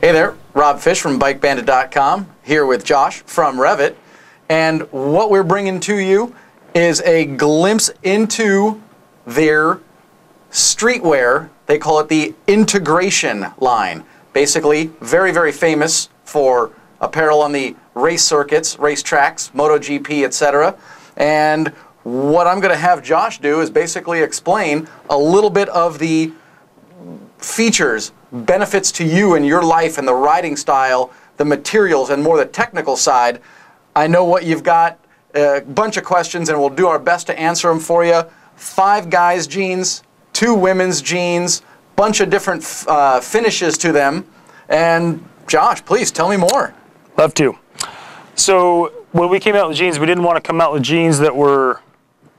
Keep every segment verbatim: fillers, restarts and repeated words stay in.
Hey there, Rob Fish from Bike Bandit dot com, here with Josh from REV'It, and what we're bringing to you is a glimpse into their streetwear. They call it the integration line. Basically, very, very famous for apparel on the race circuits, race tracks, MotoGP, et cetera. And what I'm going to have Josh do is basically explain a little bit of the features, benefits to you and your life and the riding style, the materials, and more the technical side. I know what you've got, a bunch of questions, and we'll do our best to answer them for you. Five guys' jeans, two women's jeans, bunch of different uh, finishes to them. And Josh, please tell me more. Love to. So when we came out with jeans, we didn't want to come out with jeans that were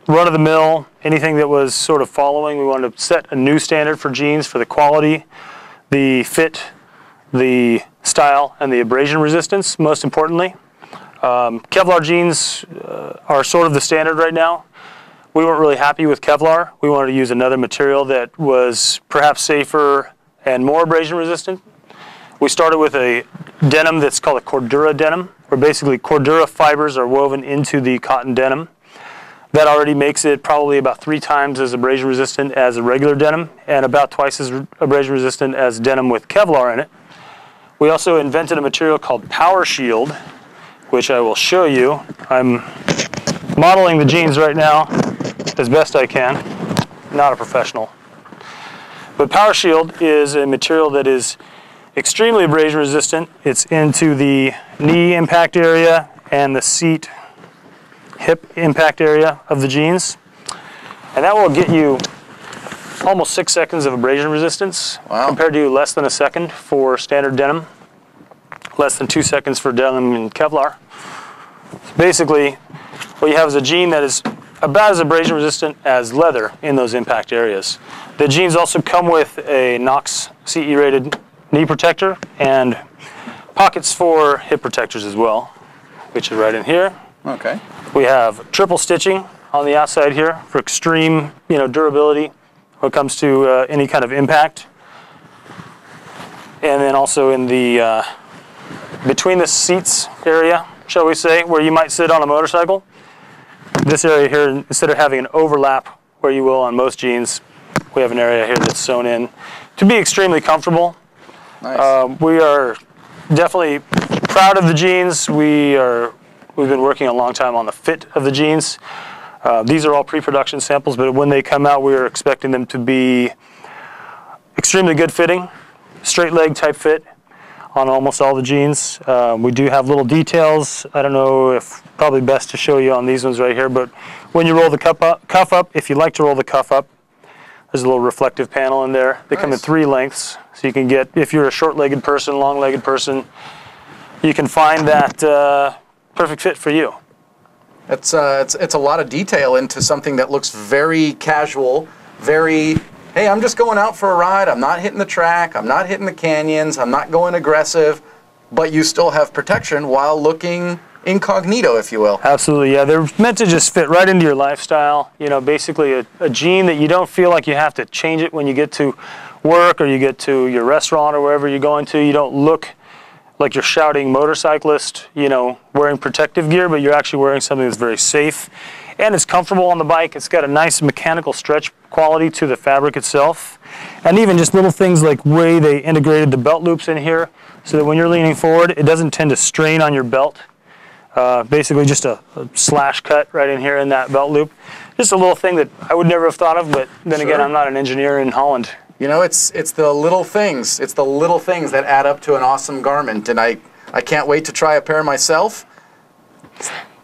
run-of-the-mill, anything that was sort of following. We wanted to set a new standard for jeans, for the quality, the fit, the style, and the abrasion resistance, most importantly. Um, Kevlar jeans uh, are sort of the standard right now. We weren't really happy with Kevlar. We wanted to use another material that was perhaps safer and more abrasion resistant. We started with a denim that's called a Cordura denim, where basically Cordura fibers are woven into the cotton denim. That already makes it probably about three times as abrasion resistant as a regular denim and about twice as abrasion resistant as denim with Kevlar in it. We also invented a material called PowerShield, which I will show you. I'm modeling the jeans right now as best I can. Not a professional. But PowerShield is a material that is extremely abrasion resistant. It's into the knee impact area and the seat hip impact area of the jeans, and that will get you almost six seconds of abrasion resistance. Wow. Compared to less than a second for standard denim, less than two seconds for denim and Kevlar. Basically, what you have is a jean that is about as abrasion resistant as leather in those impact areas. The jeans also come with a Knox C E rated knee protector and pockets for hip protectors as well, which is right in here. Okay. We have triple stitching on the outside here for extreme, you know, durability when it comes to uh, any kind of impact. And then also in the uh, between the seats area, shall we say, where you might sit on a motorcycle. This area here, instead of having an overlap where you will on most jeans, we have an area here that's sewn in to be extremely comfortable. Nice. Uh, we are definitely proud of the jeans. We are. We've been working a long time on the fit of the jeans. Uh, these are all pre-production samples, but when they come out, we're expecting them to be extremely good fitting, straight leg type fit on almost all the jeans. Uh, we do have little details. I don't know if probably best to show you on these ones right here, but when you roll the cuff up, cuff up if you like to roll the cuff up, there's a little reflective panel in there. They nice. Come in three lengths, so you can get, if you're a short-legged person, long-legged person, you can find that uh, perfect fit for you. It's, uh, it's, it's a lot of detail into something that looks very casual, very, hey, I'm just going out for a ride, I'm not hitting the track, I'm not hitting the canyons, I'm not going aggressive, but you still have protection while looking incognito, if you will. Absolutely, yeah. They're meant to just fit right into your lifestyle. You know, basically a, a jean that you don't feel like you have to change it when you get to work or you get to your restaurant or wherever you're going to. You don't look like you're shouting motorcyclist, you know, wearing protective gear, but you're actually wearing something that's very safe. And it's comfortable on the bike. It's got a nice mechanical stretch quality to the fabric itself. And even just little things like the way they integrated the belt loops in here so that when you're leaning forward, it doesn't tend to strain on your belt. Uh, basically just a, a slash cut right in here in that belt loop. Just a little thing that I would never have thought of, but then sure. Again, I'm not an engineer in Holland. You know, it's it's the little things. It's the little things that add up to an awesome garment, and I, I can't wait to try a pair myself.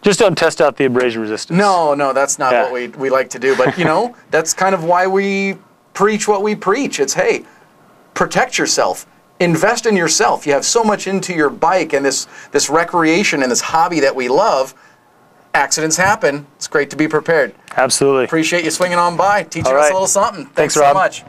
Just don't test out the abrasion resistance. No, no, that's not yeah. what we, we like to do, but, you know, that's kind of why we preach what we preach. It's, hey, protect yourself. Invest in yourself. You have so much into your bike and this, this recreation and this hobby that we love. Accidents happen. It's great to be prepared. Absolutely. Appreciate you swinging on by, teaching right. us a little something. Thanks, Thanks so Rob. much.